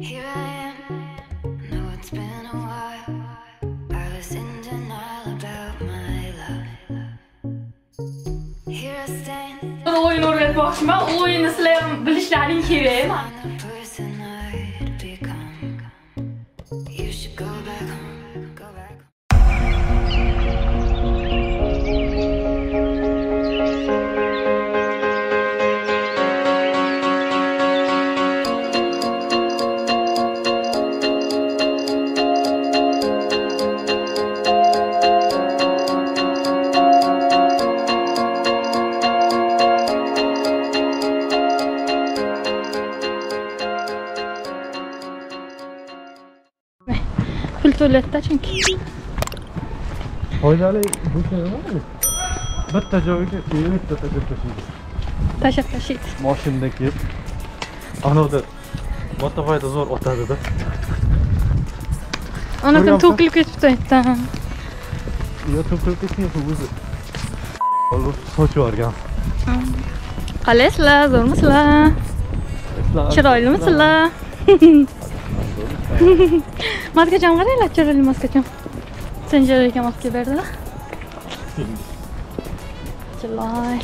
Here I am, I know it's been a while. I was in denial about my love. Here I stand. Oyun öğrenip başıma, oyun ıslayam, bilişlerin kere. Tuvalette çünkü. Oydalı bu şey var mı? Bitta joyga yemit tashab tashaydi. Mashinada kelib. Anavda motobayda zo'r otadi-da. Anakim to'kilib ketibdi aytdan. Yo to'kilib ketmayapti o'zi. Olib sochib yuborgan. Qalaysizlar, zo'rmisizlar? Chiroylimisizlar? Maskacan var ya lakçareli maskacan. Tencereliyken maske verdiler. Çılay.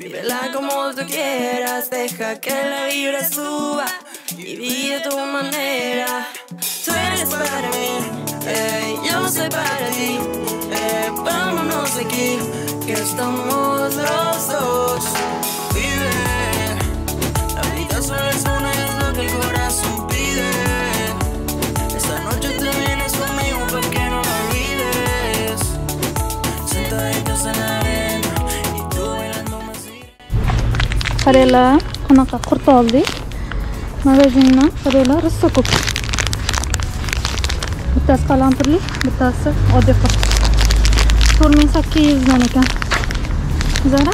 Vívela como tú quieras, deja que la vibra suba y vive de tu manera. Tú eres para mí, yo soy para ti, vámonos de aquí, que estamos los dos. Vive, la vida solo es una, es lo que el corazón pide. Esta noche te vienes conmigo para que no lo olvides. Sentaditos en la arena. Karela, konağa kurt aldık. Mağazından karela rıssa koydu. Bir tası kalampırlı, bir tası odaya koydu. Sormayın sakki yüzden eken. Zara.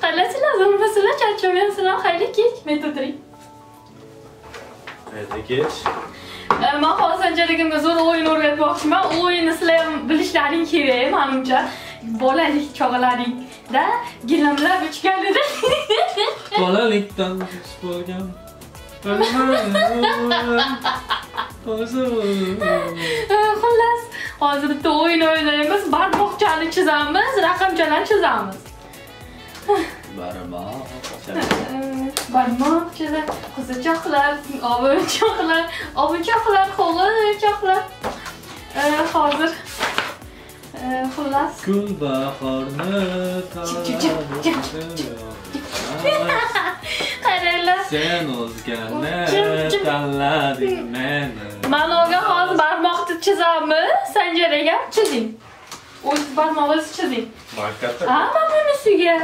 Kalasıyla zımbasıyla çarçomayasıyla hayli geç. Metodri. Hayli geç. Men hozir anchaligimga zo'r o'yin o'rgatmoqchiman. O'yinni sizlar ham bilishlaring kerak, menimcha. Bolalik chog'laringda gilamlar uchganida. Bolalikdan bo'lgan. Xullas, hozir bitta o'yin o'ynaymiz. Barmoqchani chizamiz, raqamchalarni chizamiz. Barmoq, barmoq chizar, qozochoqlar, ovuchoqlar, qo'lchoqlar. Hozir xullas gulbahorni qaranglar. Sen o'zgarni tanlading meni. Manoga hozir barmoqni chizamiz, sanjaraga chizing. O'z barmog'ingizni chizing. Markator. Ha, bunisiga.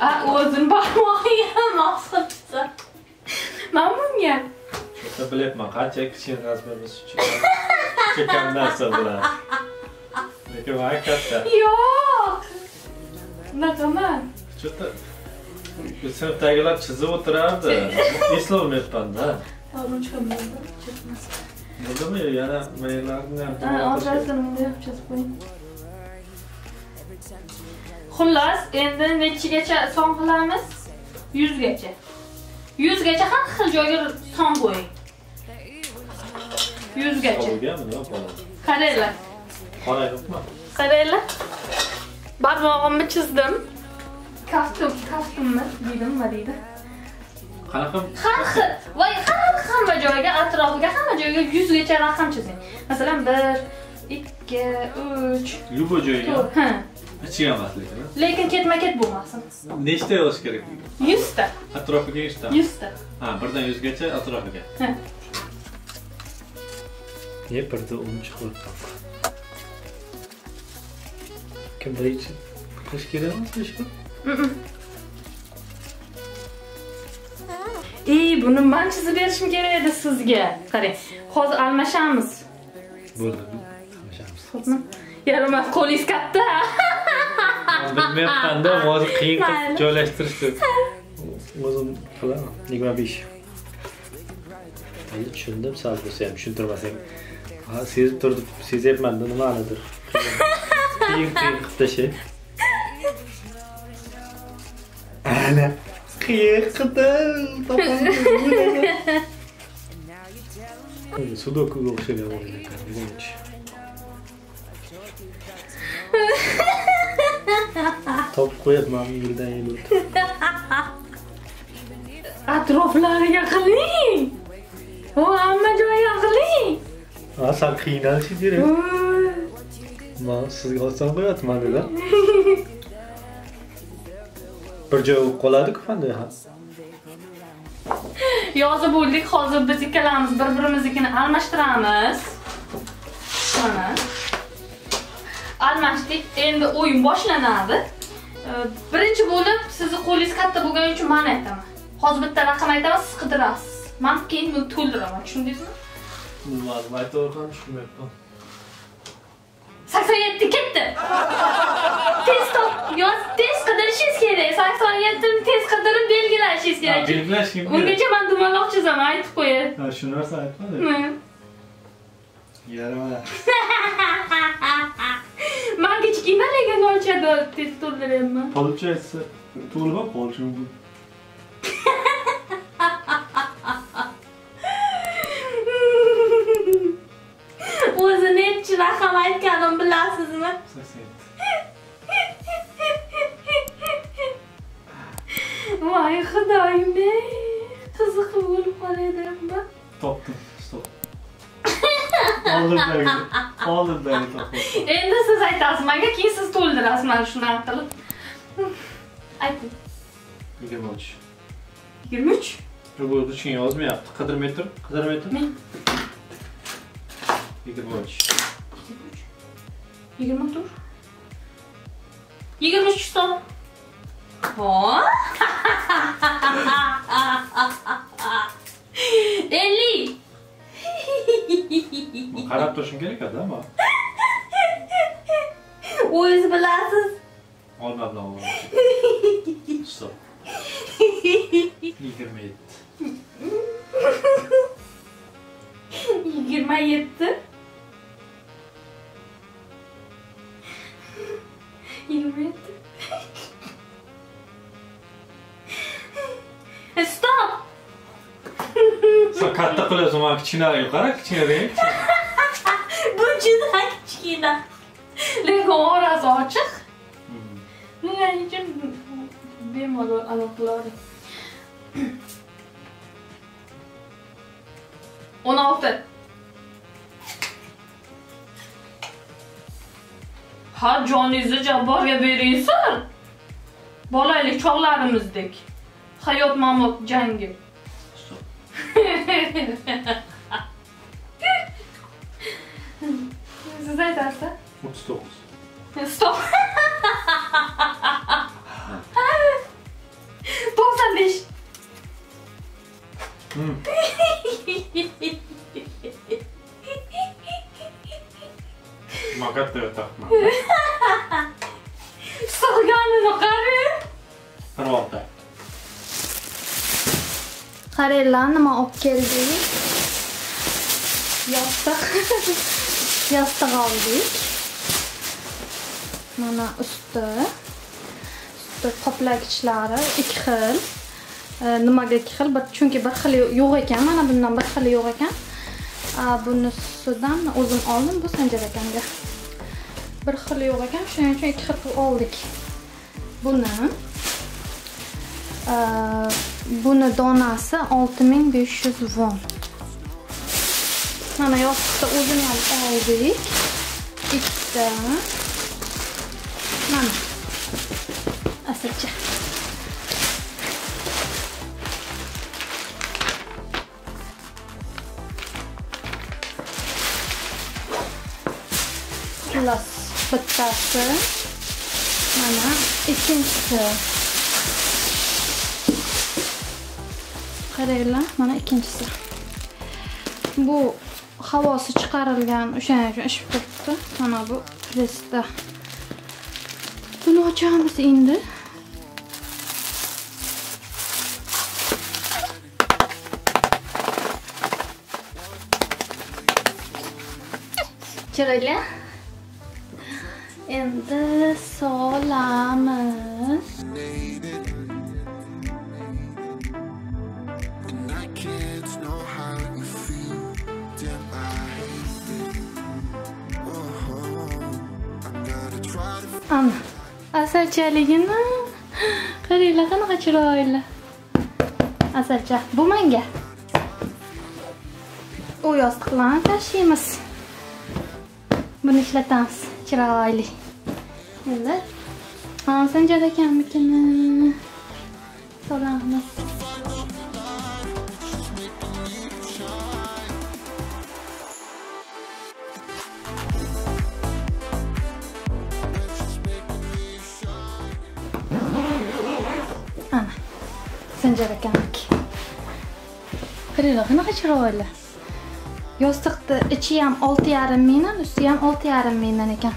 Ha, o'zim barmog'iga maqsadsa. Mana bunga. O'ta bilayapman, qancha kichik rasmimiz uchun. Chekam narsalar. Lekin markator. Yo'q. Naqaman. Chota. Sinfdagilar chizib o'tirardi. Eslolmayapman-da. Ruchkam bo'ldi, chizmasdi. Nima yana maylarni ham. Ha, o'zlarini bunday yapacağız qo'ying. Xullas, endi nechigacha son qilamiz? 100 gacha. 100 gacha har xil joyga son qo'ying. 100 gacha. Qaranglar. Qarayapman. Qaranglar. Barmoqimni chizdim. Kaftimni dedim, nima deydi? Qanaqa? Har xil. Voy, hamma joyga, atrofiga, hamma joyga 100 gacha raqam chizing. Masalan, 1, 2, 3. Любой joyga. Ha. Lekin ketma-ket bo'lmasin. Nechta yozish kerak? 100 ta. Atrofiga 100 ta. 100 ta. Ha, birdan 100 gacha atrofiga. Ha. Yep, birda 10 chiqib qoldi. Kim birinchi? Qo'sh kerakmi, qo'shmi? Ey, buni men chizib berishim kerak edi sizga. Qarang, hozir almashamiz. Bo'ldi. Almashamiz. Yaramaz qo'lingiz katta. Bilmayapman-da, hozir qiyin qilib joylashtirishdi. O'zim qilaman. 25. Endi tushundim, sal bo'lsa ham tushuntirmasang. Ha, sezib turdim, sezyapman-da, nimanidir. Qiyin-qiyin qilib tashay. Ana, qiyin qildim, topdim. Sudoku o'xshagan o'yinlar, buncha. Top qo'yapman yildan yil. Atroflariga qiling. O hamma joyiga qiling. Asal qiynalishi kerak. Men sizga oson qo'yatmadim-da. Bir joy qoladi-ku qanday ha. Yozib bo'ldik, hozir biz ikkalamiz bir-birimizni almashtiramiz. Mana. Almashdik. Endi o'yin boshlanadi. Birinchi bo'lib sizni qo'lingiz katta bo'lgani uchun men aytaman. Hozir bitta raqam aytaman, siz qidirasiz. Men keyin buni to'ldiraman, tushundingizmi? Bilmadim, aytayotganim tushunmayapman. 87 ketdi. Tez top, yoz tez qidirishingiz kerak. 87 tez qidirib belgilashingiz kerak. Belgilash kim? Ungacha men dumaloq chizaman, aytib qo'yay. Ha, shu narsa aytmadi. Yaramaz. Men kecha kimlarga nochada tez to'ldiryapman? Получается, to'lib qolishim bu. Raqam aytganim bilasizmi? 87. Voy xudoyim, qiziq bo'lib qolayapman. Topdim, stop. Oldirdagi topdim. Endi siz aytasiz, menga keyin siz to'ldirasiz mana shunday qilib. Ayting. 23. 23? Bu uchun yozmayapti. Qidirmetr, qidirmetr. 23. 20 tur. 23 ton. Ho! 50. Bu qarab turishim kerak-da, ammo. O'z bilasiz. Olmabla o'g'lim. Stop. 27. 27. 27. Stop. Sen katta qilasiz, men kichinaga qara, kichinaga. Bu juda kichkina. Lekin orasi ochiq. Nima uchun bemalol aloqalari? 16. Ha, joningizni Jabborga beringizlar. Bolalik chog'larimizdek. Hayot mamot jangi. Siz aytasiz? 39. Stop. 95. Makatda yotaqman. So'rganini qarang. 46. Qaranglar, nima olib keldik? Yostiq. Yostiq oldik. Mana usti. Usti qoplagichlari ikki xil. Nimaga ikki xil? Chunki bir xil yo'q ekan. Mana bundan bir xil yo'q ekan. Bunisidan o'zim oldim, bu Sanjar akamga. Bir xil yo'q ekan, shuning uchun ikki xil oldik. Buni donasi 6500 won. Mana yostiqda o'zim ham oldik. Ikkita. Mana. Asalcha. Bittasi, mana ikkinchisi. Qaranglar, mana ikkinchisi. Bu havası çıkarılgan o'shaning uchun ishib turibdi. Mana bu pressda. Buni ochamiz endi. Chiroyli. Endi solamiz. Ana, asalchaligini qaranglar qanaqa chiroyli. Asalcha, bu menga. U yostiqlarni tashlaymiz. Buni ishlatamiz. Chiroyli. Endi sanjar ekanmikini so'raymiz. Ana. Sanjar ekanmik. Qaranglar qanaqa chiroyli. Yostiqni ichi ham 6,5 mingdan, üstü ham 6,5 mingdan ekan.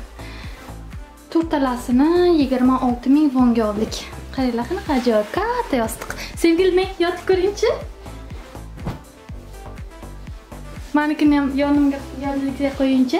To'rtalasini 26 ming fonga oldik. Qaranglar qanaqa ajoyib katta yostiq. Sevgilim, men yotib ko'ringchi. Manikini ham yonimga yonimga qo'yingchi.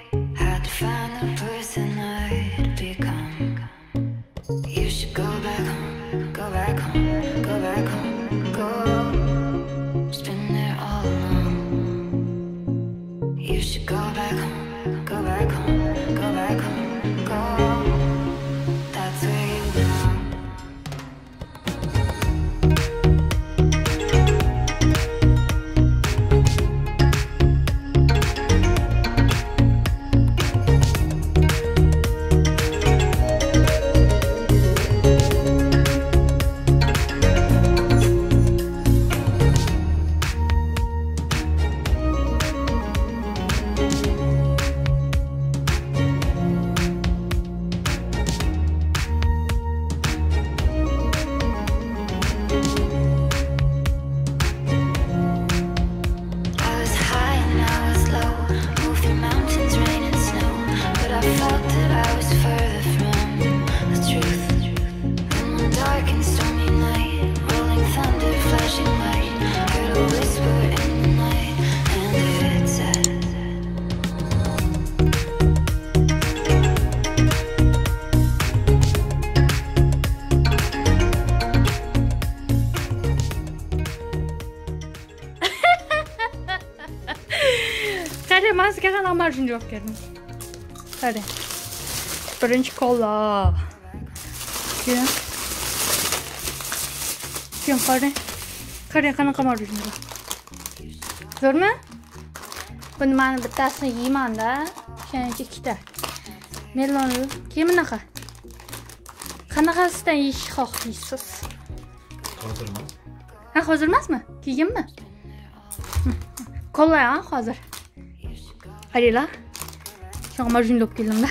Maskara lahmacun cevap geldim. Hadi. Birinci kola. Kim? Kim kare? Kare kanaka lahmacun. Zor mu? Bunu bana bitasını yiyeyim anda. Şenci kita. Melonlu. Kim naka? Kanakasından iş haklısız. Hazırmaz. Ha hazırmaz mı? Yiyeyim mi? Kola ya hazır. Qaranglar. Lahmacun olib keldim-da.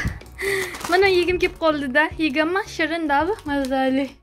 Mana yegim kelib qoldi-da. Yeganman, shirin-da, mazali.